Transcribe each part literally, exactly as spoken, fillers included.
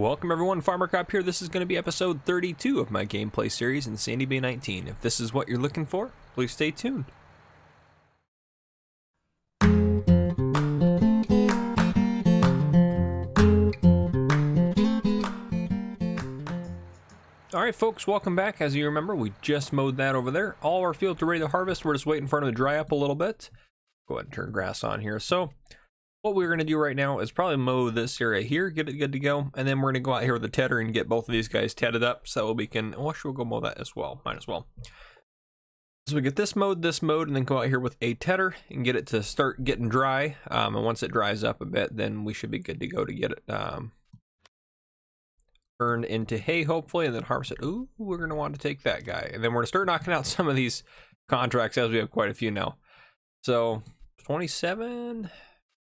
Welcome everyone, Farmer Cop here. This is going to be episode thirty-two of my gameplay series in Sandy Bay nineteen. If this is what you're looking for, please stay tuned. Alright folks, welcome back. As you remember, we just mowed that over there. All our fields are ready to harvest. We're just waiting for them to dry up a little bit. Go ahead and turn grass on here. So what we're going to do right now is probably mow this area here, get it good to go, and then we're going to go out here with the tedder and get both of these guys tedded up so we can, well, actually we'll go mow that as well, might as well. So we get this mowed, this mowed, and then go out here with a tedder and get it to start getting dry, um, and once it dries up a bit, then we should be good to go to get it um, turned into hay, hopefully, and then harvest it. Ooh, we're going to want to take that guy, and then we're going to start knocking out some of these contracts as we have quite a few now. So, twenty-seven...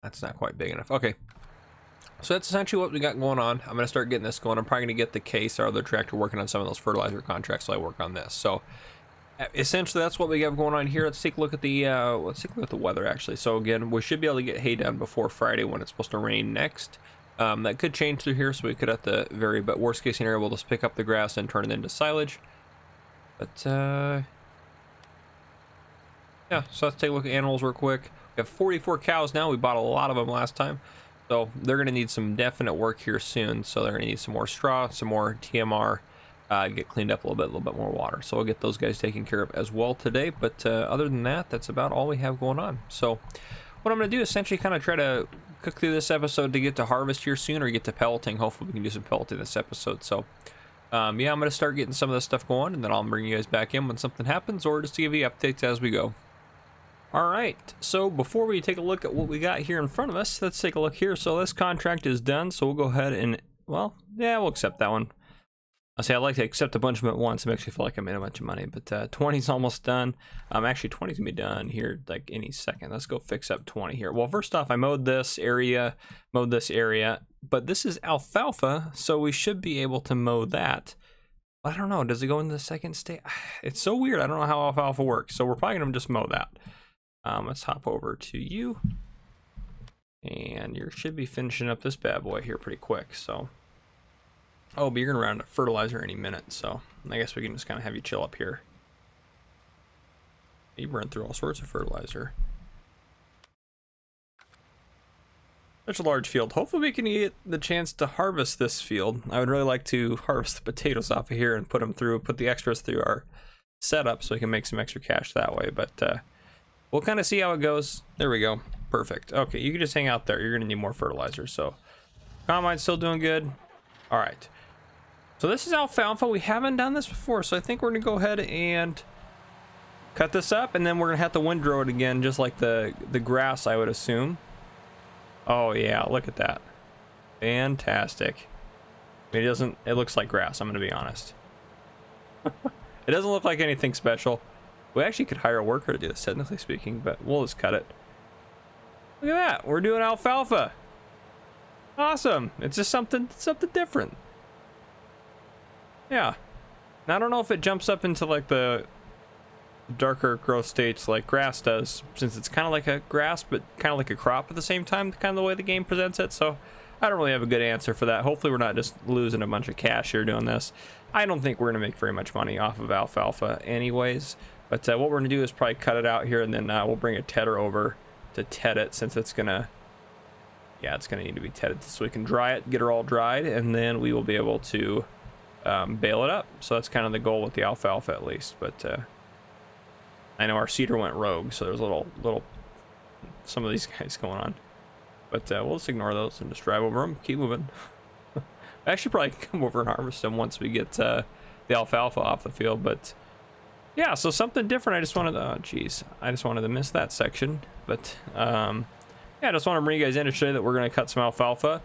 That's not quite big enough. Okay. So that's essentially what we got going on. I'm going to start getting this going. I'm probably going to get the case, our other tractor, working on some of those fertilizer contracts while I work on this. So essentially that's what we have going on here. Let's take a look at the, uh, let's take a look at the weather actually. So again, we should be able to get hay done before Friday when it's supposed to rain next. Um, that could change through here. So we could have to vary, but worst case scenario, we'll just pick up the grass and turn it into silage. But uh, yeah, so let's take a look at animals real quick. We have forty-four cows now. We bought a lot of them last time, so they're going to need some definite work here soon. So they're going to need some more straw, some more T M R, uh, get cleaned up a little bit, a little bit more water. So we'll get those guys taken care of as well today. But uh, other than that, that's about all we have going on. So what I'm going to do is essentially kind of try to cook through this episode to get to harvest here soon or get to pelleting. Hopefully we can do some pelleting this episode. So um, yeah, I'm going to start getting some of this stuff going, and then I'll bring you guys back in when something happens or just to give you updates as we go. All right, so before we take a look at what we got here in front of us, let's take a look here. So this contract is done, so we'll go ahead and, well, yeah, we'll accept that one. I'll say I like to accept a bunch of them at once. It makes me feel like I made a bunch of money, but uh, twenty's almost done. Um, actually, twenty's gonna be done here like any second. Let's go fix up twenty here. Well, first off, I mowed this area, mowed this area, but this is alfalfa, so we should be able to mow that. I don't know, does it go into the second state? It's so weird, I don't know how alfalfa works, so we're probably gonna just mow that. Um, let's hop over to you, and you should be finishing up this bad boy here pretty quick. So, oh, but you're gonna round up fertilizer any minute, so I guess we can just kind of have you chill up here. You run through all sorts of fertilizer. Such a large field. Hopefully we can get the chance to harvest this field. I would really like to harvest the potatoes off of here and put them through, put the extras through our setup so we can make some extra cash that way. But uh, we'll kind of see how it goes. There we go. Perfect. Okay, you can just hang out there. You're going to need more fertilizer. So, combine's still doing good. All right. So, this is alfalfa. We haven't done this before. So, I think we're going to go ahead and cut this up. And then we're going to have to windrow it again, just like the, the grass, I would assume. Oh, yeah. Look at that. Fantastic. It doesn't, it looks like grass. I'm going to be honest. It doesn't look like anything special. We actually could hire a worker to do this, technically speaking, but we'll just cut it. Look at that. We're doing alfalfa. Awesome. It's just something something different. Yeah. Now, I don't know if it jumps up into, like, the darker growth states like grass does, since it's kind of like a grass, but kind of like a crop at the same time, kind of the way the game presents it, so I don't really have a good answer for that. Hopefully we're not just losing a bunch of cash here doing this. I don't think we're going to make very much money off of alfalfa anyways. But uh, what we're going to do is probably cut it out here, and then uh, we'll bring a tedder over to ted it, since it's going to, yeah, it's going to need to be tedded so we can dry it, get her all dried, and then we will be able to um, bale it up. So that's kind of the goal with the alfalfa, at least. But uh, I know our cedar went rogue, so there's a little, little, some of these guys going on. But uh, we'll just ignore those and just drive over them, keep moving. I should probably come over and harvest them once we get uh, the alfalfa off the field, but... yeah, so something different. I just wanted to, oh geez, I just wanted to miss that section, but um, yeah, I just want to bring you guys in to show you that we're going to cut some alfalfa.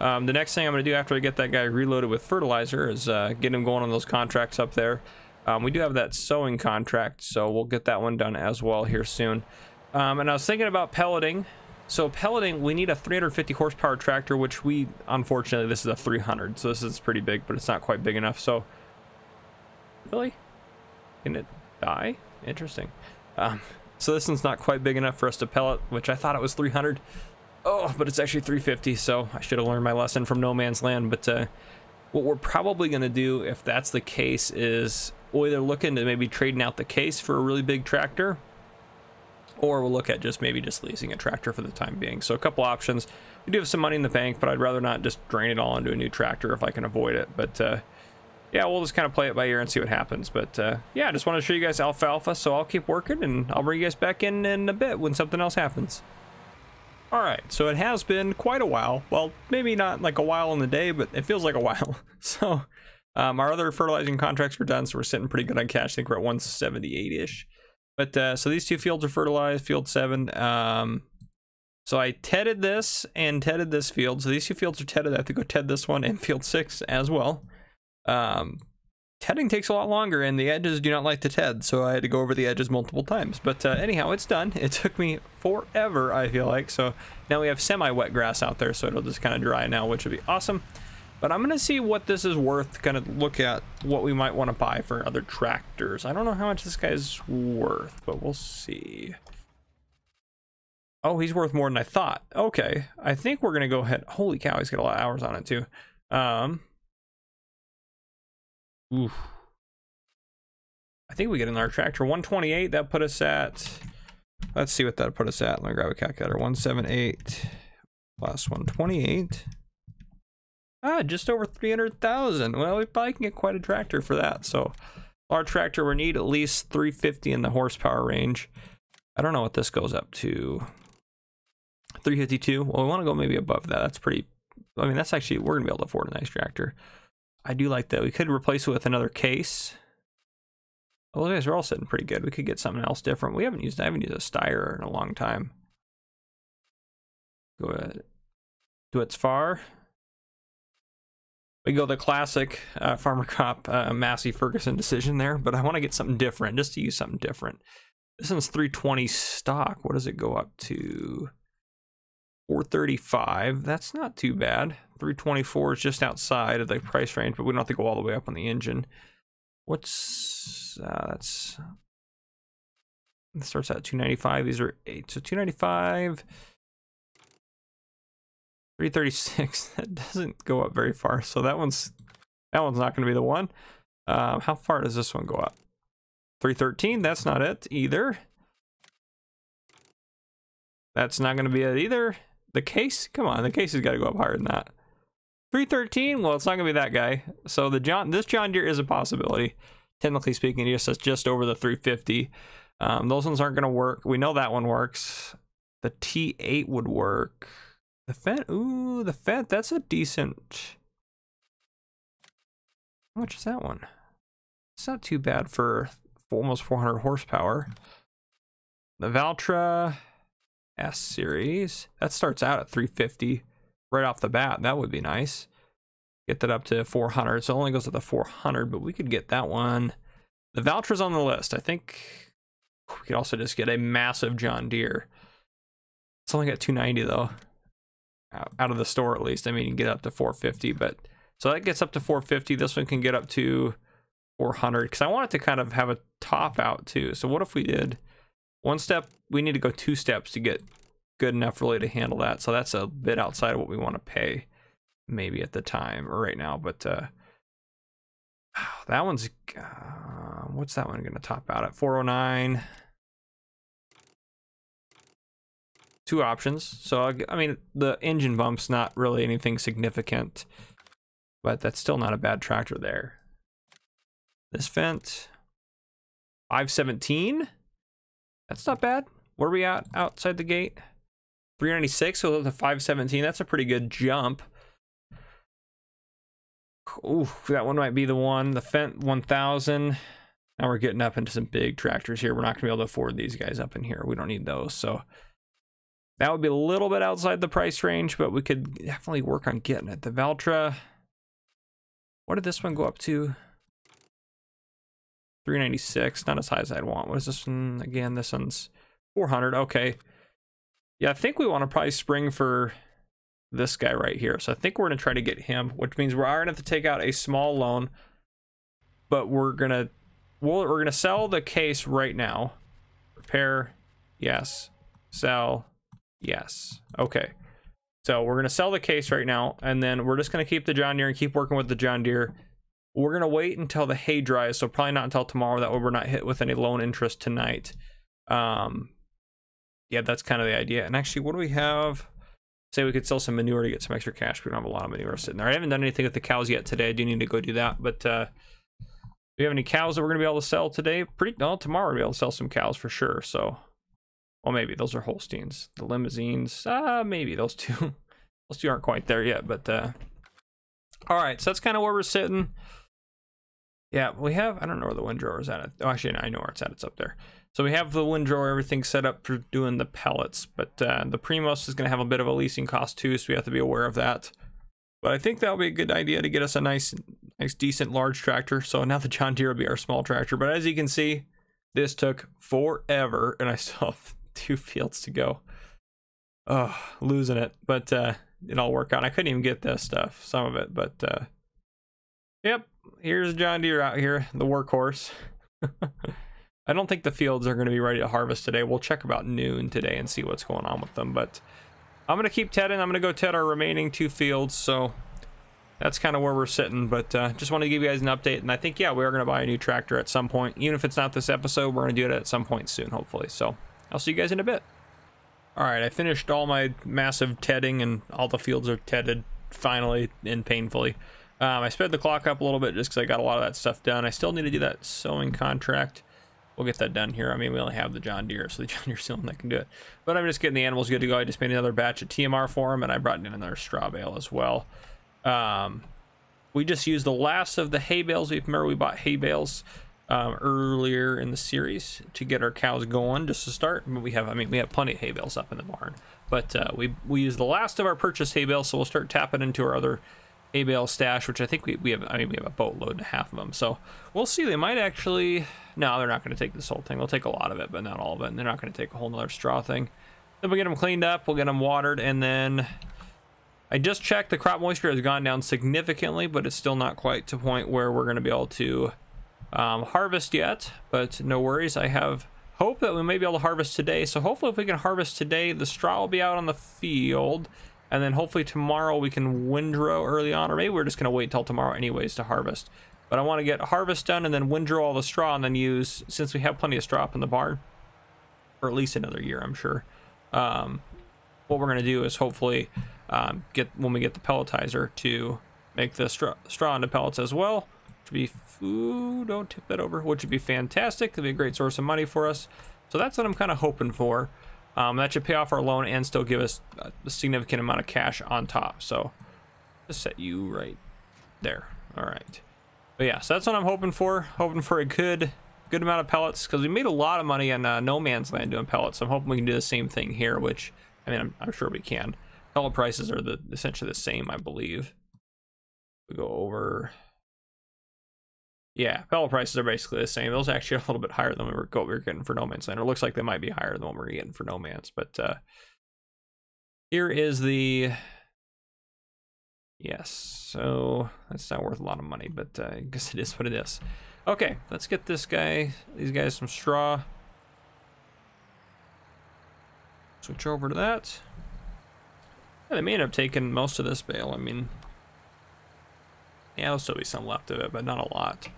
Um, the next thing I'm going to do after I get that guy reloaded with fertilizer is uh, get him going on those contracts up there. Um, we do have that sowing contract, so we'll get that one done as well here soon. Um, and I was thinking about pelleting. So pelleting, we need a three hundred fifty horsepower tractor, which we, unfortunately, this is a three hundred, so this is pretty big, but it's not quite big enough, so... really? Can it die? Interesting. Um, so this one's not quite big enough for us to pellet, which I thought it was three hundred. Oh, but it's actually three fifty, so I should have learned my lesson from No Man's Land. But uh, what we're probably going to do, if that's the case, is we're either looking to maybe trading out the case for a really big tractor, or we'll look at just maybe just leasing a tractor for the time being. So a couple options. We do have some money in the bank, but I'd rather not just drain it all into a new tractor if I can avoid it. But uh, yeah, we'll just kind of play it by ear and see what happens. But uh, yeah, I just want to show you guys Alfalfa, so I'll keep working, and I'll bring you guys back in in a bit when something else happens. All right, so it has been quite a while. Well, maybe not like a while in the day, but it feels like a while. So um, our other fertilizing contracts were done, so we're sitting pretty good on cash. I think we're at one seventy-eight-ish. But uh, so these two fields are fertilized, field seven. Um, so I tedded this and tedded this field. So these two fields are tedded. I have to go ted this one and field six as well. Um, tedding takes a lot longer, and the edges do not like to ted, so I had to go over the edges multiple times. But uh, anyhow, it's done. It took me forever, I feel like. So now we have semi-wet grass out there, so it'll just kind of dry now, which would be awesome. But I'm going to see what this is worth, kind of look at what we might want to buy for other tractors. I don't know how much this guy's worth, but we'll see. Oh, he's worth more than I thought. Okay, I think we're going to go ahead. Holy cow, he's got a lot of hours on it too. Um, oof. I think we get another tractor. one twenty-eight, that put us at, let's see what that put us at. Let me grab a calculator. one seventy-eight plus one twenty-eight. Ah, just over three hundred thousand. Well, we probably can get quite a tractor for that. So our tractor would need at least three fifty in the horsepower range. I don't know what this goes up to. three fifty-two. Well, we want to go maybe above that. That's pretty, I mean, that's actually, we're going to be able to afford a nice tractor. I do like that. We could replace it with another case. Well, those guys are all sitting pretty good. We could get something else different. We haven't used, I haven't used a Steyr in a long time. Go ahead. Do it's far. We go the classic uh, Farmer Cop uh, Massey Ferguson decision there, but I want to get something different, just to use something different. This one's three twenty stock. What does it go up to? four thirty-five. That's not too bad. three twenty-four is just outside of the price range, but we don't have to go all the way up on the engine. What's uh, that's? It starts at two ninety-five. These are eight, so two ninety-five. three thirty-six, that doesn't go up very far, so that one's that one's not going to be the one. Um, how far does this one go up? three thirteen, that's not it either. That's not going to be it either. The case, come on, the case has got to go up higher than that. three thirteen, well, it's not going to be that guy. So the John, this John Deere is a possibility. Technically speaking, it just says just over the three fifty. Um, those ones aren't going to work. We know that one works. The T eight would work. The Fendt, ooh, the Fendt, that's a decent, how much is that one? It's not too bad for almost four hundred horsepower. The Valtra S series, that starts out at three fifty right off the bat. That would be nice. Get that up to four hundred, so it only goes to the four hundred, but we could get that one. The Valtra's on the list. I think we could also just get a massive John Deere. It's only got two ninety though. Out of the store, at least. I mean, you can get up to four fifty, but so that gets up to four fifty. This one can get up to four hundred because I want it to kind of have a top out too. So what if we did one step? We need to go two steps to get good enough really to handle that. So that's a bit outside of what we want to pay, maybe at the time or right now. But uh, that one's uh, what's that one going to top out at? four oh nine. Two options. So I mean, the engine bump's not really anything significant, but that's still not a bad tractor there. This Fendt, five seventeen, that's not bad. Where are we at outside the gate? Three ninety-six, so the five seventeen, that's a pretty good jump. Oh, that one might be the one. The Fendt one thousand. Now we're getting up into some big tractors here. We're not gonna be able to afford these guys up in here. We don't need those. So that would be a little bit outside the price range, but we could definitely work on getting it. The Valtra, what did this one go up to? three ninety-six, not as high as I'd want. What is this one? Again, this one's four hundred, okay. Yeah, I think we want to probably spring for this guy right here. So I think we're going to try to get him, which means we're going to have to take out a small loan, but we're going to, well, we're going to sell the case right now. Repair, yes. Sell. Yes. Okay. So we're going to sell the case right now, and then we're just going to keep the John Deere and keep working with the John Deere. We're going to wait until the hay dries, so probably not until tomorrow. That way we're not hit with any loan interest tonight. Um, yeah, that's kind of the idea. And actually, what do we have? Say we could sell some manure to get some extra cash. We don't have a lot of manure sitting there. I haven't done anything with the cows yet today. I do need to go do that. But uh, do we have any cows that we're going to be able to sell today? Pretty, well, tomorrow we'll be able to sell some cows for sure. So, well, maybe those are Holsteins. The limousines, uh, maybe those two. Those two aren't quite there yet. But uh, all right, so that's kind of where we're sitting. Yeah, we have, I don't know where the windrower's at. Oh, actually, no, I know where it's at. It's up there. So we have the windrower, everything set up for doing the pellets, but uh, the Primus is going to have a bit of a leasing cost too, so we have to be aware of that. But I think that'll be a good idea to get us a nice, nice, decent large tractor. So now the John Deere will be our small tractor. But as you can see, this took forever, and I still have two fields to go. Oh, losing it, but uh, it all worked out. I couldn't even get this stuff, some of it, but uh, yep. Here's John Deere out here, the workhorse. I don't think the fields are going to be ready to harvest today. We'll check about noon today and see what's going on with them. But I'm going to keep tedding. I'm going to go ted our remaining two fields. So that's kind of where we're sitting. But uh, just want to give you guys an update. And I think, yeah, we are going to buy a new tractor at some point. Even if it's not this episode, we're going to do it at some point soon, hopefully. So I'll see you guys in a bit. All right, I finished all my massive tedding, and all the fields are tedded finally and painfully. Um, I sped the clock up a little bit just because I got a lot of that stuff done. I still need to do that sowing contract. We'll get that done here. I mean, we only have the John Deere, so the John Deere's the only one that can do it. But I'm just getting the animals good to go. I just made another batch of T M R for them, and I brought in another straw bale as well. Um, we just used the last of the hay bales. We remember we bought hay bales um, earlier in the series to get our cows going just to start. But we have, I mean, we have plenty of hay bales up in the barn. But uh, we we used the last of our purchased hay bales, so we'll start tapping into our other hay bale stash, which I think we, we have. I mean, we have a boatload and a half of them, so we'll see. They might actually, no, they're not going to take this whole thing. They'll take a lot of it, but not all of it, and they're not going to take a whole nother straw thing. Then we'll get them cleaned up, we'll get them watered, and then I just checked, the crop moisture has gone down significantly, but it's still not quite to the point where we're going to be able to um, harvest yet. But no worries, I have hope that we may be able to harvest today. So hopefully if we can harvest today, the straw will be out on the field. And then hopefully tomorrow we can windrow early on, or maybe we're just going to wait till tomorrow anyways to harvest. But I want to get harvest done and then windrow all the straw, and then use, since we have plenty of straw up in the barn, for at least another year, I'm sure. Um, what we're going to do is hopefully um, get, when we get the pelletizer, to make the straw, straw into pellets as well, which would be, ooh, don't tip that over, which would be fantastic. It'd be a great source of money for us. So that's what I'm kind of hoping for. Um, that should pay off our loan and still give us a significant amount of cash on top. So just set you right there. All right. But yeah, so that's what I'm hoping for. Hoping for a good, good amount of pellets, because we made a lot of money in uh, No Man's Land doing pellets. So I'm hoping we can do the same thing here, which, I mean, I'm, I'm sure we can. Pellet prices are the, essentially the same, I believe. We go over. Yeah, pellet prices are basically the same. Those are actually a little bit higher than we were, what we were getting for No Man's Land. It looks like they might be higher than what we were getting for No Man's. But uh, here is the... Yes, so that's not worth a lot of money, but uh, I guess it is what it is. Okay, let's get this guy, these guys some straw. Switch over to that. Yeah, they may end up taking most of this bale. I mean, yeah, there'll still be some left of it, but not a lot.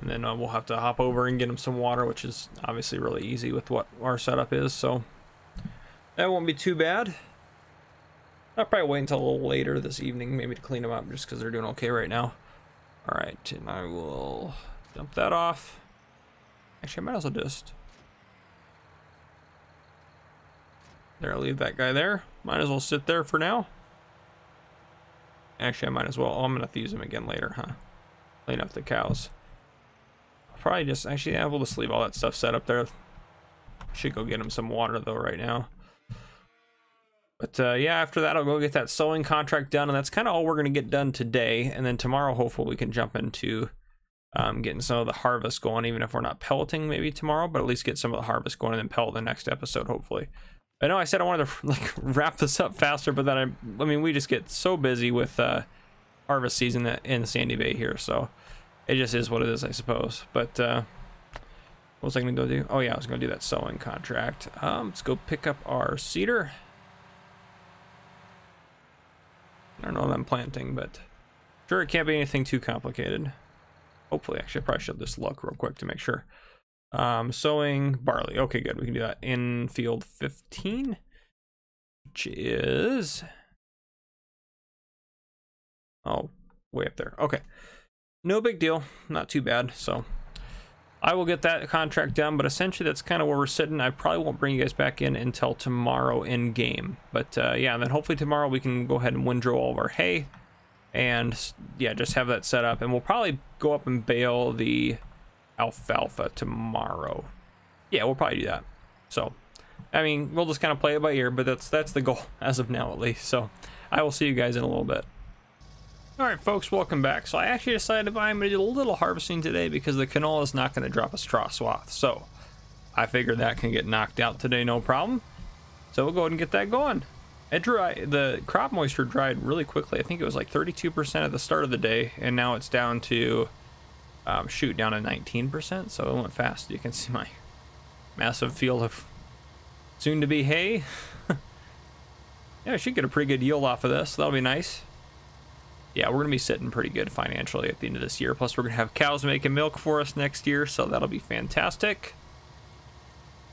And then uh, we'll have to hop over and get them some water, which is obviously really easy with what our setup is, so that won't be too bad. I'll probably wait until a little later this evening, maybe to clean them up, just because they're doing okay right now. All right, and I will dump that off. Actually, I might as well just... There, I'll leave that guy there. Might as well sit there for now. Actually, I might as well. Oh, I'm going to use them again later, huh? Clean up the cows. I'll probably just, actually, yeah, we'll just leave all that stuff set up there. Should go get them some water, though, right now. But, uh, yeah, after that, I'll go get that sowing contract done, and that's kind of all we're going to get done today. And then tomorrow, hopefully, we can jump into um, getting some of the harvest going, even if we're not pelleting maybe tomorrow, but at least get some of the harvest going and then pellet the next episode, hopefully. I know I said I wanted to like wrap this up faster, but then I, I mean, we just get so busy with uh, harvest season in Sandy Bay here, so it just is what it is, I suppose. But uh, what was I gonna go do? Oh yeah, I was gonna do that sowing contract. Um, let's go pick up our cedar. I don't know what I'm planting, but I'm sure it can't be anything too complicated. Hopefully, actually, I probably should just look real quick to make sure. Um, sowing barley. Okay, good. We can do that in field fifteen, which is... oh, way up there. Okay. No big deal. Not too bad. So I will get that contract done, but essentially that's kind of where we're sitting. I probably won't bring you guys back in until tomorrow in game. But uh, yeah, and then hopefully tomorrow we can go ahead and windrow all of our hay. And yeah, just have that set up. And we'll probably go up and bale the alfalfa tomorrow. Yeah, we'll probably do that. So, I mean, we'll just kind of play it by ear, but that's, that's the goal as of now at least. So I will see you guys in a little bit. All right, folks, welcome back. So I actually decided I'm going to do a little harvesting today because the canola is not going to drop a straw swath. So I figured that can get knocked out today, no problem. So we'll go ahead and get that going. It dried, the crop moisture dried really quickly. I think it was like thirty-two percent at the start of the day, and now it's down to, um, shoot, down to nineteen percent. So it went fast. You can see my massive field of soon-to-be hay. Yeah, I should get a pretty good yield off of this. That'll be nice. Yeah, we're going to be sitting pretty good financially at the end of this year. Plus, we're going to have cows making milk for us next year, so that'll be fantastic.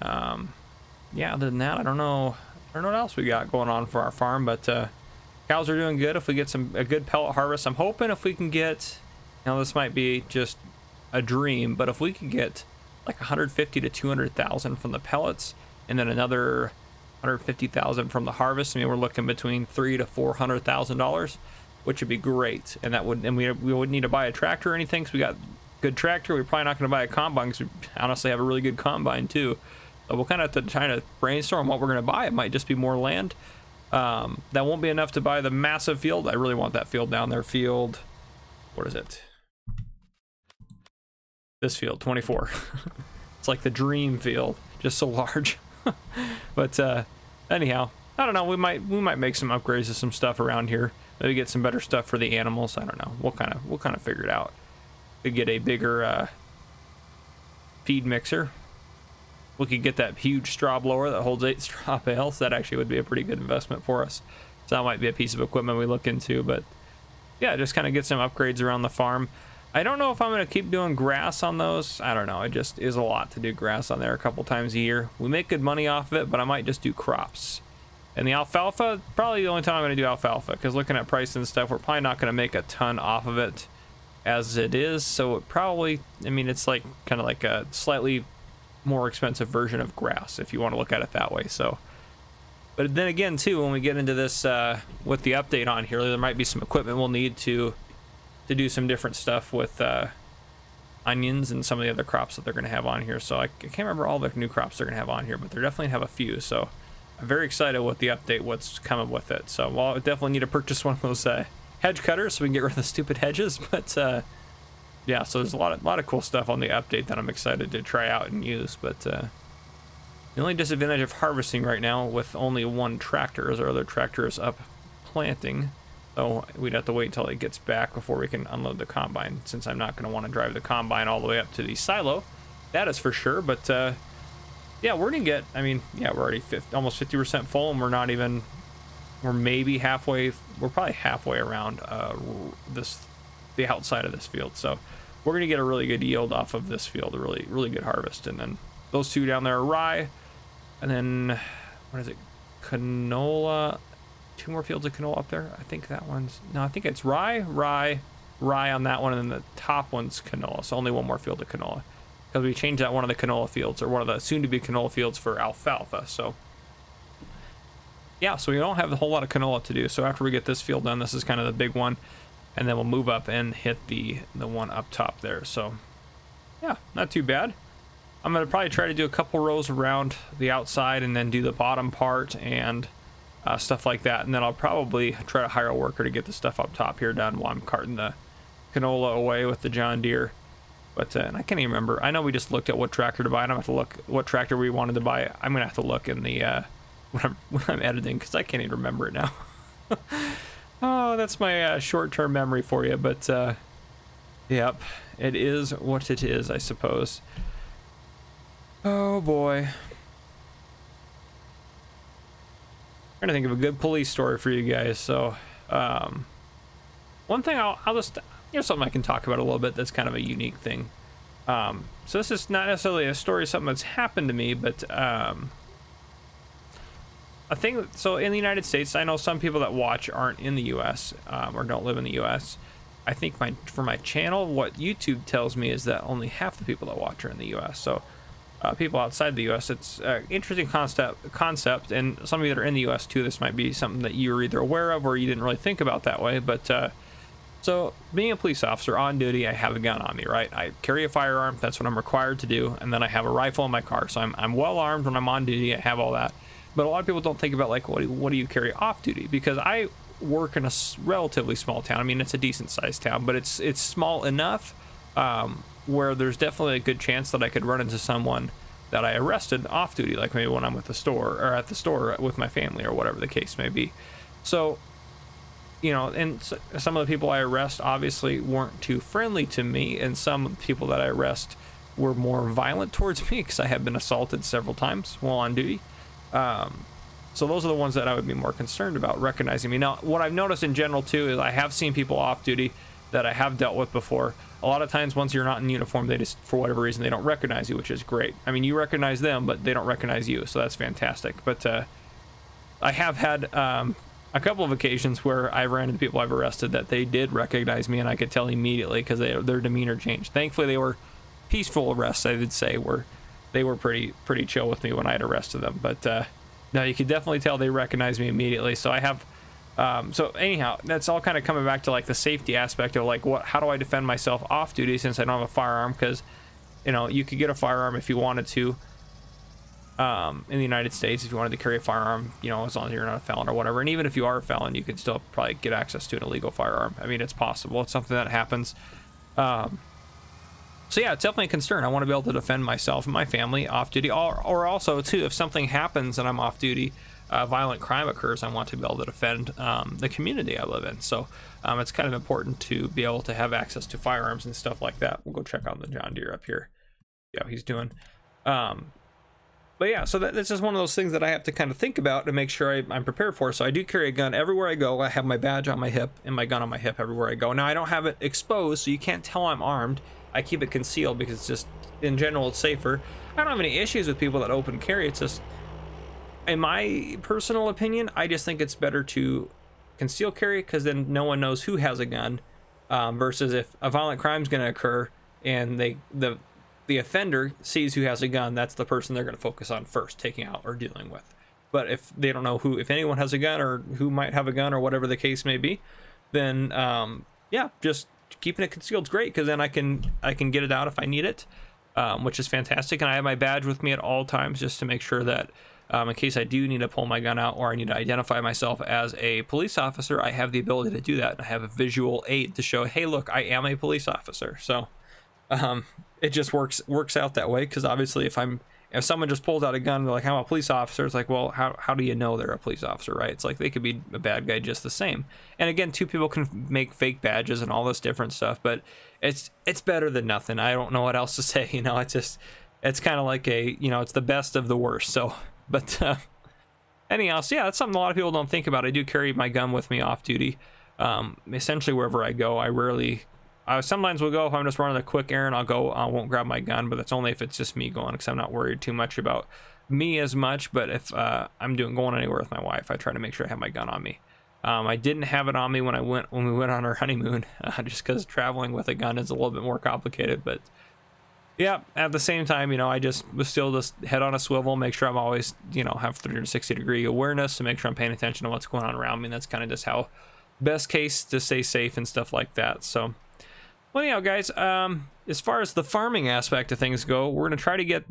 Um, yeah, other than that, I don't know, I don't know what else we got going on for our farm, but uh, cows are doing good. If we get some a good pellet harvest, I'm hoping if we can get, now this might be just a dream, but if we could get like one hundred fifty to two hundred thousand from the pellets, and then another one hundred fifty thousand from the harvest, I mean, we're looking between three to four hundred thousand dollars. Which would be great, and that would, and we, we wouldn't need to buy a tractor or anything because we got good tractor. We're probably not going to buy a combine because we honestly have a really good combine too. So we'll kind of have to try to brainstorm what we're going to buy. It might just be more land. Um, that won't be enough to buy the massive field. I really want that field down there. Field, what is it? This field, twenty-four. It's like the dream field, just so large. But uh, anyhow, I don't know. We might we might make some upgrades to some stuff around here. Maybe get some better stuff for the animals. I don't know. We'll kind of we'll kind of figure it out. Could get a bigger uh, feed mixer. We could get that huge straw blower that holds eight straw bales. That actually would be a pretty good investment for us. So that might be a piece of equipment we look into. But yeah, just kind of get some upgrades around the farm. I don't know if I'm going to keep doing grass on those. I don't know. It just is a lot to do grass on there a couple times a year. We make good money off of it, but I might just do crops. And the alfalfa, probably the only time I'm going to do alfalfa, because looking at price and stuff, we're probably not going to make a ton off of it as it is. So it probably, I mean, it's like kind of like a slightly more expensive version of grass, if you want to look at it that way. So, but then again, too, when we get into this uh, with the update on here, there might be some equipment we'll need to to do some different stuff with uh, onions and some of the other crops that they're going to have on here. So I, I can't remember all the new crops they're going to have on here, but they definitely have a few. So. I'm very excited with the update, what's coming with it. So, well, I definitely need to purchase one of those uh, hedge cutters so we can get rid of the stupid hedges. But, uh, yeah, so there's a lot of, lot of cool stuff on the update that I'm excited to try out and use. But uh, the only disadvantage of harvesting right now with only one tractor is our other tractor is up planting. So we'd have to wait until it gets back before we can unload the combine, since I'm not going to want to drive the combine all the way up to the silo. That is for sure, but... Uh, yeah, we're gonna get, I mean, yeah, we're already fifty, almost fifty percent full, and we're not even, we're maybe halfway, we're probably halfway around uh, this, the outside of this field. So we're gonna get a really good yield off of this field, a really, really good harvest. And then those two down there are rye, and then, what is it, canola, two more fields of canola up there. I think that one's, no, I think it's rye, rye, rye on that one, and then the top one's canola, so only one more field of canola. Because we changed out one of the canola fields, or one of the soon-to-be canola fields, for alfalfa. So, yeah, so we don't have a whole lot of canola to do. So after we get this field done, this is kind of the big one, and then we'll move up and hit the the one up top there. So, yeah, not too bad. I'm gonna probably try to do a couple rows around the outside, and then do the bottom part and uh, stuff like that. And then I'll probably try to hire a worker to get the stuff up top here done while I'm carting the canola away with the John Deere. But, uh, and I can't even remember. I know we just looked at what tractor to buy, and I'm going to have to look what tractor we wanted to buy. I'm going to have to look in the, uh, when I'm, when I'm editing, because I can't even remember it now. Oh, that's my uh, short-term memory for you, but, uh, yep. It is what it is, I suppose. Oh, boy. I'm trying to think of a good police story for you guys, so Um, one thing I'll, I'll just, here's something I can talk about a little bit that's kind of a unique thing. Um, so this is not necessarily a story, something that's happened to me, but um, a thing that, so in the United States, I know some people that watch aren't in the U S um, or don't live in the U S I think my for my channel, what YouTube tells me is that only half the people that watch are in the U S So uh, people outside the U S, it's an interesting concept, concept, and some of you that are in the U S too, this might be something that you were either aware of or you didn't really think about that way, but uh, so being a police officer on duty, I have a gun on me, right? I carry a firearm, that's what I'm required to do, and then I have a rifle in my car, so I'm, I'm well armed when I'm on duty, I have all that. But a lot of people don't think about, like, what do, what do you carry off duty? Because I work in a relatively small town. I mean, it's a decent sized town, but it's it's small enough um, where there's definitely a good chance that I could run into someone that I arrested off duty, like maybe when I'm with the store or at the store with my family or whatever the case may be. So, you know, and some of the people I arrest obviously weren't too friendly to me, and some people that I arrest were more violent towards me because I have been assaulted several times while on duty. Um, so those are the ones that I would be more concerned about recognizing me. Now, what I've noticed in general too is I have seen people off duty that I have dealt with before. A lot of times, once you're not in uniform, they just, for whatever reason, they don't recognize you, which is great. I mean, you recognize them, but they don't recognize you, so that's fantastic. But uh, I have had um, a couple of occasions where I ran into people I've arrested that they did recognize me, and I could tell immediately because their demeanor changed. Thankfully, they were peaceful arrests, I would say, were. They were pretty pretty chill with me when I had arrested them, but uh, no, you could definitely tell they recognized me immediately. So I have, um, so anyhow, that's all kind of coming back to like the safety aspect of like what, how do I defend myself off duty since I don't have a firearm? Because, you know, you could get a firearm if you wanted to. Um, in the United States, if you wanted to carry a firearm, you know, as long as you're not a felon or whatever, and even if you are a felon, you could still probably get access to an illegal firearm. I mean, it's possible. It's something that happens. Um, So yeah, it's definitely a concern. I want to be able to defend myself and my family off duty, or, or also too, if something happens and I'm off duty, uh, violent crime occurs, I want to be able to defend um, the community I live in. So um, it's kind of important to be able to have access to firearms and stuff like that. We'll go check on the John Deere up here. Yeah, he's doing. Um, but yeah, so that, this is one of those things that I have to kind of think about to make sure I, I'm prepared for. So I do carry a gun everywhere I go. I have my badge on my hip and my gun on my hip everywhere I go. Now I don't have it exposed, so you can't tell I'm armed. I keep it concealed because it's just, in general, it's safer. I don't have any issues with people that open carry. It's just, in my personal opinion, I just think it's better to conceal carry because then no one knows who has a gun, um, versus if a violent crime is going to occur and they the the offender sees who has a gun, that's the person they're going to focus on first, taking out or dealing with. But if they don't know who, if anyone has a gun or who might have a gun or whatever the case may be, then um, yeah, just keeping it concealed is great because then I can I can get it out if I need it, um, which is fantastic. And I have my badge with me at all times just to make sure that um, in case I do need to pull my gun out or I need to identify myself as a police officer, I have the ability to do that. And I have a visual aid to show, hey, look, I am a police officer. So um, it just works works out that way because obviously if I'm if someone just pulls out a gun, they're like, I'm a police officer. It's like, well, how, how do you know they're a police officer, right? It's like they could be a bad guy just the same. And again, two people can make fake badges and all this different stuff, but it's it's better than nothing. I don't know what else to say. You know, it's just, it's kind of like a, you know, it's the best of the worst. So, but uh, anyhow, so yeah, that's something a lot of people don't think about. I do carry my gun with me off duty, um, essentially wherever I go. I rarely... I sometimes will go, if I'm just running a quick errand, I'll go, I won't grab my gun, but that's only if it's just me going, because I'm not worried too much about me as much. But if uh, I'm doing going anywhere with my wife, I try to make sure I have my gun on me. Um, I didn't have it on me when I went when we went on our honeymoon, uh, just because traveling with a gun is a little bit more complicated. But yeah, at the same time, you know, I just was still just head on a swivel, make sure I'm always, you know, have three sixty degree awareness to make sure I'm paying attention to what's going on around me. And that's kind of just how best case to stay safe and stuff like that. So. Well, anyhow, guys, um, as far as the farming aspect of things go, we're going to try to get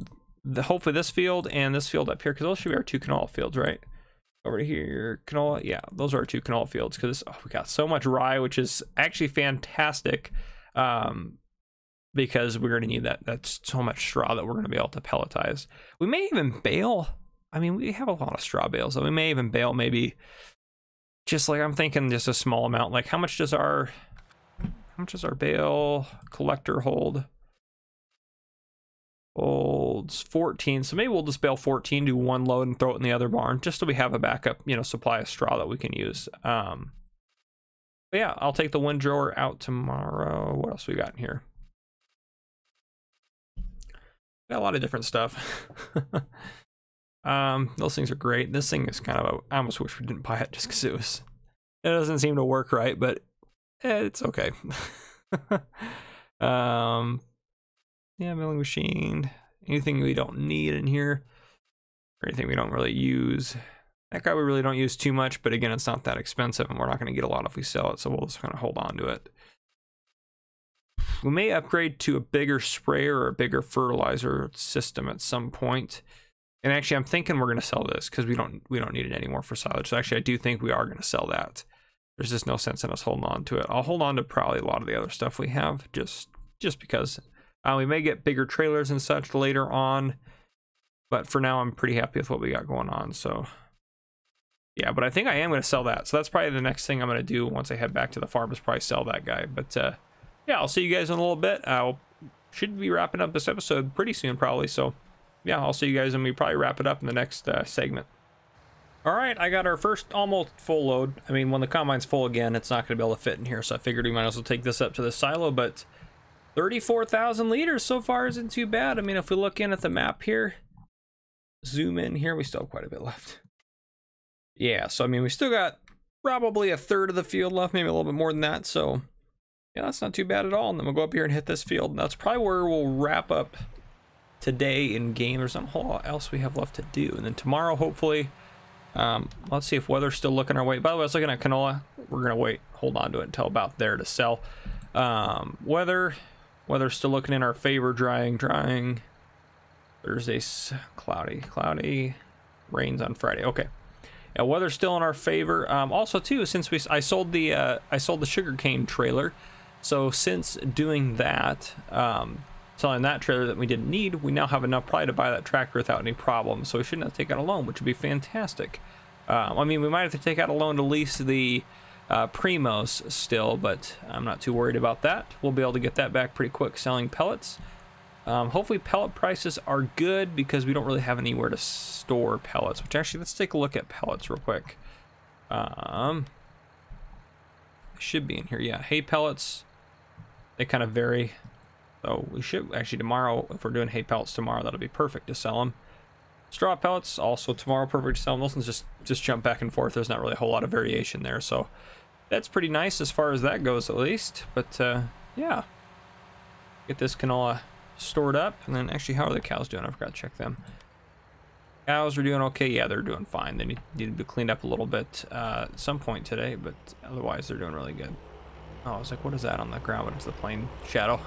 the hopefully this field and this field up here, because those should be our two canola fields, right? Over here, canola, yeah, those are our two canola fields, because oh, we got so much rye, which is actually fantastic, um, because we're going to need that. That's so much straw that we're going to be able to pelletize. We may even bale. I mean, we have a lot of straw bales, so we may even bale maybe just like I'm thinking just a small amount. Like how much does our... How much does our bale collector hold? Holds fourteen. So maybe we'll just bale fourteen, do one load and throw it in the other barn just so we have a backup, you know, supply of straw that we can use. Um, But yeah, I'll take the wind drawer out tomorrow. What else we got in here? Got a lot of different stuff. um, those things are great. This thing is kind of a, I almost wish we didn't buy it just because it was, it doesn't seem to work right, but it's okay. um, yeah, milling machine. Anything we don't need in here, or anything we don't really use. That guy we really don't use too much, but again, it's not that expensive, and we're not going to get a lot if we sell it, so we'll just kind of hold on to it. We may upgrade to a bigger sprayer or a bigger fertilizer system at some point. And actually, I'm thinking we're going to sell this because we don't we don't need it anymore for silage. So actually, I do think we are going to sell that. There's just no sense in us holding on to it. I'll hold on to probably a lot of the other stuff we have, just just because uh, we may get bigger trailers and such later on. But for now, I'm pretty happy with what we got going on. So yeah, but I think I am going to sell that. So that's probably the next thing I'm going to do once I head back to the farm is probably sell that guy. But uh, yeah, I'll see you guys in a little bit. I should be wrapping up this episode pretty soon, probably. So yeah, I'll see you guys and we probably wrap it up in the next uh, segment. All right, I got our first almost full load. I mean, when the combine's full again, it's not going to be able to fit in here. So I figured we might as well take this up to the silo. But thirty-four thousand liters so far isn't too bad. I mean, if we look in at the map here, zoom in here, we still have quite a bit left. Yeah, so I mean, we still got probably a third of the field left, maybe a little bit more than that. So yeah, that's not too bad at all. And then we'll go up here and hit this field. And that's probably where we'll wrap up today in game. There's something else we have left to do. And then tomorrow, hopefully, um, let's see if weather's still looking our way. By the way, I was looking at canola. We're going to wait, hold on to it until about there to sell. Um, weather, weather's still looking in our favor, drying, drying. Thursday's cloudy, cloudy, rains on Friday. Okay. Yeah, weather's still in our favor. Um, also, too, since we I sold the uh, I sold the sugarcane trailer, so since doing that, um, selling that trailer that we didn't need, we now have enough probably to buy that tractor without any problem. So we shouldn't have to take out a loan, which would be fantastic. Um, I mean, we might have to take out a loan to lease the uh, Primus still, but I'm not too worried about that. We'll be able to get that back pretty quick selling pellets. Um, hopefully pellet prices are good because we don't really have anywhere to store pellets, which actually, let's take a look at pellets real quick. Um, should be in here. Yeah, hay pellets, they kind of vary. So we should actually tomorrow, if we're doing hay pellets tomorrow, that'll be perfect to sell them. Straw pellets also tomorrow, perfect to sell them. Those ones just, just jump back and forth. There's not really a whole lot of variation there. So that's pretty nice as far as that goes, at least. But uh, yeah, get this canola stored up. And then actually, how are the cows doing? I forgot to check them. Cows are doing okay. Yeah, they're doing fine. They need, need to be cleaned up a little bit uh, at some point today, but otherwise they're doing really good. Oh, I was like, what is that on the ground? But it's the plain shadow.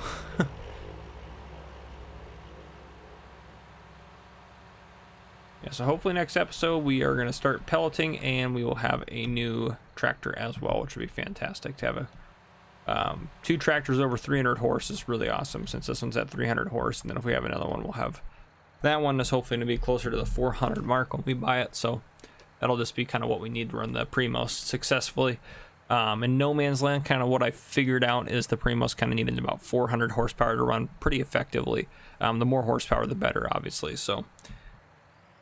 Yeah, so hopefully next episode we are going to start pelleting and we will have a new tractor as well, which would be fantastic to have a Um, two tractors over three hundred horse is really awesome, since this one's at three hundred horse, and then if we have another one, we'll have that one is hopefully going to be closer to the four hundred mark when we buy it. So that'll just be kind of what we need to run the Primos successfully. Um, in No Man's Land, kind of what I figured out is the Primos kind of needed about four hundred horsepower to run pretty effectively. Um, the more horsepower, the better, obviously. So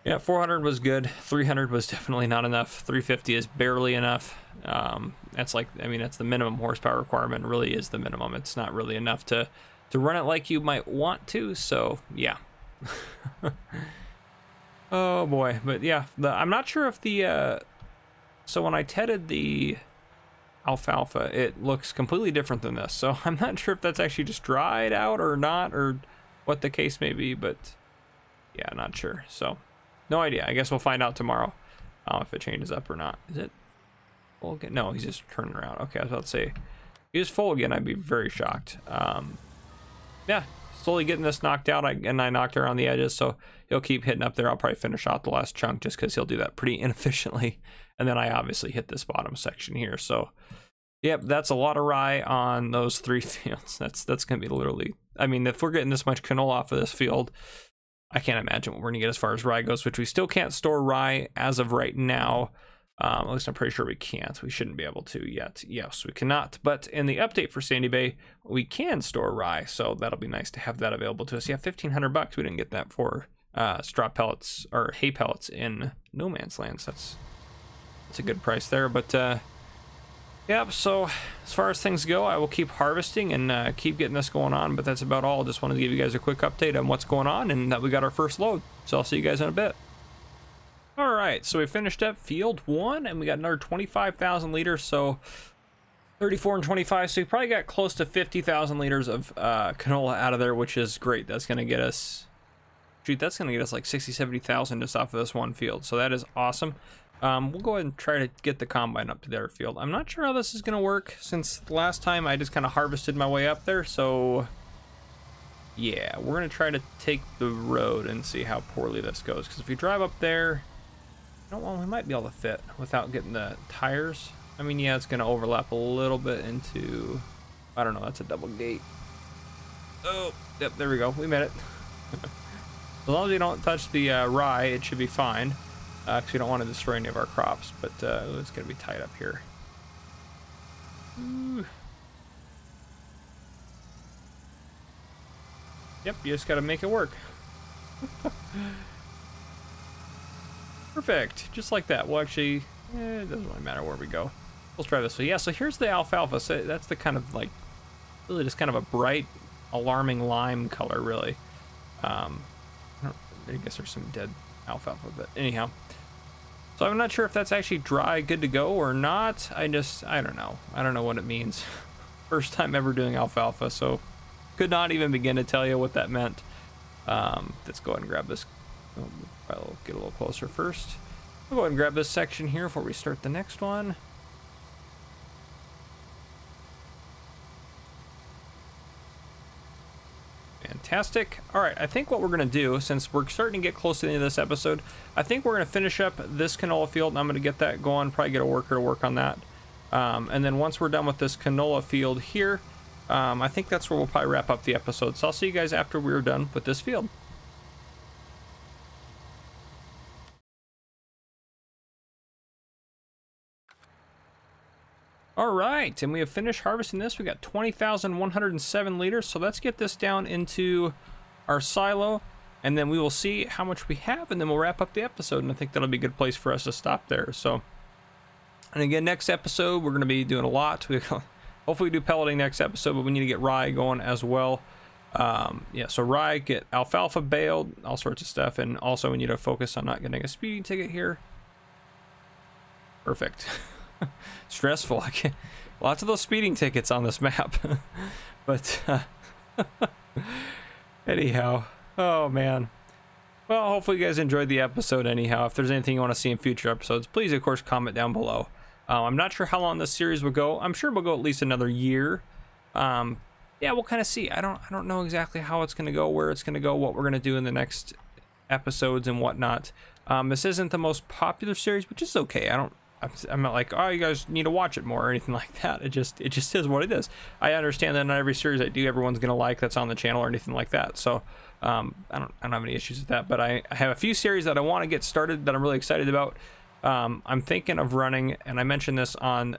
yeah, four hundred was good. three hundred was definitely not enough. three fifty is barely enough. Um, that's like, I mean, that's the minimum horsepower requirement. It really is the minimum. It's not really enough to, to run it like you might want to. So yeah. Oh boy. But yeah, the, I'm not sure if the, uh, so when I tedded the alfalfa, it looks completely different than this. So I'm not sure if that's actually just dried out or not, or what the case may be, but yeah, not sure. So no idea. I guess we'll find out tomorrow uh, if it changes up or not. Is it full again? No, he's just turning around. Okay, I was about to say, if he was full again, I'd be very shocked. Um, yeah, slowly getting this knocked out, I, and I knocked around the edges, so he'll keep hitting up there. I'll probably finish off the last chunk just because he'll do that pretty inefficiently. And then I obviously hit this bottom section here. So, yep, that's a lot of rye on those three fields. That's, that's going to be literally, I mean, if we're getting this much canola off of this field, I can't imagine what we're gonna get as far as rye goes, which we still can't store rye as of right now. Um, at least I'm pretty sure we can't. We shouldn't be able to yet. Yes, we cannot. But in the update for Sandy Bay, we can store rye, so that'll be nice to have that available to us. Yeah, fifteen hundred bucks. We didn't get that for uh, straw pellets or hay pellets in No Man's Land. So that's that's a good price there. But uh, Yep, so as far as things go, I will keep harvesting and uh, keep getting this going on, but that's about all. I just wanted to give you guys a quick update on what's going on and that we got our first load. So I'll see you guys in a bit. All right, so we finished up field one and we got another twenty-five thousand liters, so thirty-four and twenty-five, so we probably got close to fifty thousand liters of uh, canola out of there, which is great. That's gonna get us, shoot, that's gonna get us like sixty, seventy thousand just off of this one field. So that is awesome. Um, we'll go ahead and try to get the combine up to their field. I'm not sure how this is gonna work since last time I just kind of harvested my way up there. So yeah, we're gonna try to take the road and see how poorly this goes. Because if we drive up there, I don't know, we might be able to fit without getting the tires. I mean, yeah, it's gonna overlap a little bit into, I don't know, that's a double gate. Oh, yep, there we go, we made it. As long as we don't touch the uh, rye, it should be fine. Uh, cause we don't want to destroy any of our crops, but uh, it's going to be tight up here. Ooh. Yep, you just got to make it work. Perfect, just like that. Well, actually, eh, it doesn't really matter where we go. Let's try this. So yeah, so here's the alfalfa. So that's the kind of like, really just kind of a bright, alarming lime color, really. Um, I, don't, I guess there's some dead alfalfa, but anyhow, so I'm not sure if that's actually dry good to go or not. I just I don't know I don't know what it means. First time ever doing alfalfa, so could not even begin to tell you what that meant. Um, let's go ahead and grab this. I'll get a little closer first. I'll go ahead and grab this section here before we start the next one. Fantastic. All right, I think what we're going to do, since we're starting to get close to the end of this episode, I think we're going to finish up this canola field, and I'm going to get that going, probably get a worker to work on that. Um, and then once we're done with this canola field here, um, I think that's where we'll probably wrap up the episode. So I'll see you guys after we're done with this field. All right, and we have finished harvesting this. We got twenty thousand one hundred seven liters, so let's get this down into our silo, and then we will see how much we have, and then we'll wrap up the episode, and I think that'll be a good place for us to stop there. So, and again, next episode, we're gonna be doing a lot. We hopefully do pelleting next episode, but we need to get rye going as well. Um, yeah, so rye, get alfalfa baled, all sorts of stuff, and also we need to focus on not getting a speeding ticket here. Perfect. Stressful. I can't, lots of those speeding tickets on this map. But uh, anyhow, oh man, well, hopefully you guys enjoyed the episode. Anyhow, if there's anything you want to see in future episodes, please of course comment down below. uh, I'm not sure how long this series will go. I'm sure we'll go at least another year. Um yeah, we'll kind of see. I don't I don't know exactly how it's going to go, where it's going to go, what we're going to do in the next episodes and whatnot. Um this isn't the most popular series, which is okay. I don't I'm not like, oh, you guys need to watch it more or anything like that. It just it just is what it is. I understand that not every series I do everyone's gonna like that's on the channel or anything like that. So um I don't I don't have any issues with that, but I, I have a few series that I want to get started that I'm really excited about. um I'm thinking of running, and I mentioned this on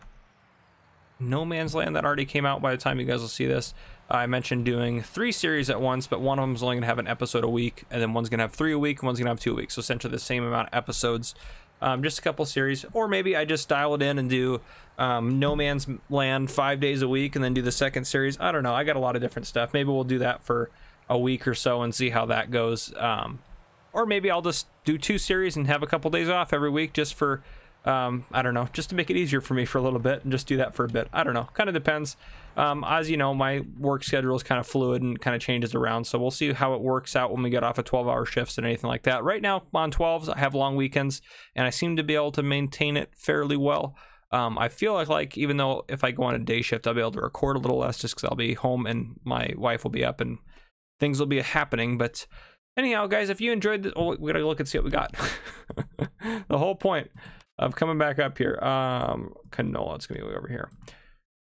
No Man's Land that already came out by the time you guys will see this. I mentioned doing three series at once, but one of them is only gonna have an episode a week, and then one's gonna have three a week and one's gonna have two a week, so essentially the same amount of episodes. Um, just a couple series, or maybe I just dial it in and do um, No Man's Land five days a week and then do the second series. I don't know, I got a lot of different stuff. Maybe we'll do that for a week or so and see how that goes. Um, or maybe I'll just do two series and have a couple days off every week just for, um, I don't know, just to make it easier for me for a little bit and just do that for a bit. I don't know, kind of depends. Um, as you know, my work schedule is kind of fluid and kind of changes around, so we'll see how it works out when we get off of twelve hour shifts and anything like that. Right now on twelves, I have long weekends and I seem to be able to maintain it fairly well. um, I feel like, like even though if I go on a day shift, I'll be able to record a little less just because I'll be home and my wife will be up and things will be happening. But anyhow guys, if you enjoyed this, oh, we gotta look and see what we got. The whole point of coming back up here, um, canola, it's gonna be way over here.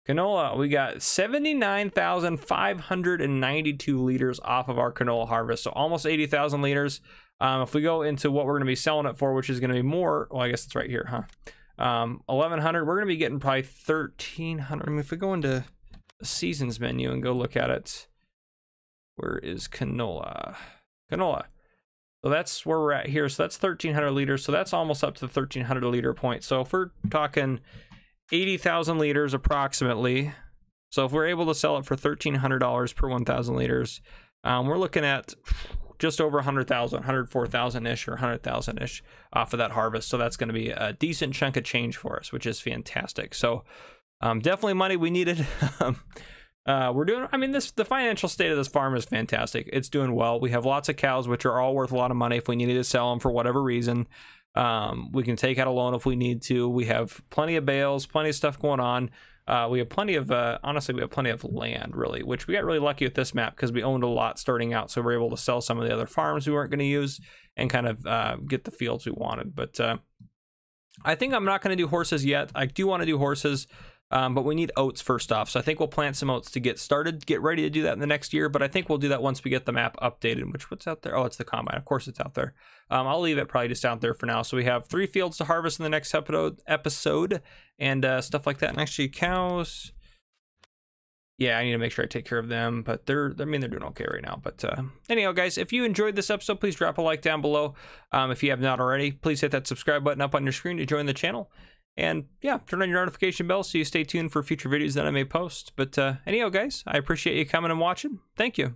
Canola, we got seventy-nine thousand five hundred ninety-two liters off of our canola harvest, so almost eighty thousand liters. Um, if we go into what we're going to be selling it for, which is going to be more, well, I guess it's right here, huh? Um, eleven hundred, we're going to be getting probably thirteen hundred. I mean, if we go into the seasons menu and go look at it, where is canola? Canola. So that's where we're at here. So that's thirteen hundred liters. So that's almost up to the thirteen hundred liter point. So if we're talking eighty thousand liters approximately. So if we're able to sell it for thirteen hundred dollars per one thousand liters, um, we're looking at just over one hundred thousand, one hundred four thousand-ish or one hundred thousand-ish off of that harvest. So that's going to be a decent chunk of change for us, which is fantastic. So um, definitely money we needed. Uh, we're doing, I mean, this, the financial state of this farm is fantastic. It's doing well. We have lots of cows, which are all worth a lot of money. If we needed to sell them for whatever reason, um, we can take out a loan if we need to. We have plenty of bales, plenty of stuff going on. Uh, we have plenty of, uh, honestly, we have plenty of land, really, which we got really lucky with this map because we owned a lot starting out. So we were able to sell some of the other farms we weren't going to use and kind of uh, get the fields we wanted. But uh, I think I'm not going to do horses yet. I do want to do horses. Um, but we need oats first off, so I think we'll plant some oats to get started, get ready to do that in the next year. But I think we'll do that once we get the map updated, which what's out there? Oh, it's the combine. Of course it's out there. Um, I'll leave it probably just out there for now. So we have three fields to harvest in the next episode and uh, stuff like that. And actually cows, yeah, I need to make sure I take care of them, but they're, I mean, they're doing okay right now. But uh, anyhow, guys, if you enjoyed this episode, please drop a like down below. Um, if you have not already, please hit that subscribe button up on your screen to join the channel. And yeah, turn on your notification bell so you stay tuned for future videos that I may post. But uh, anyhow, guys, I appreciate you coming and watching. Thank you.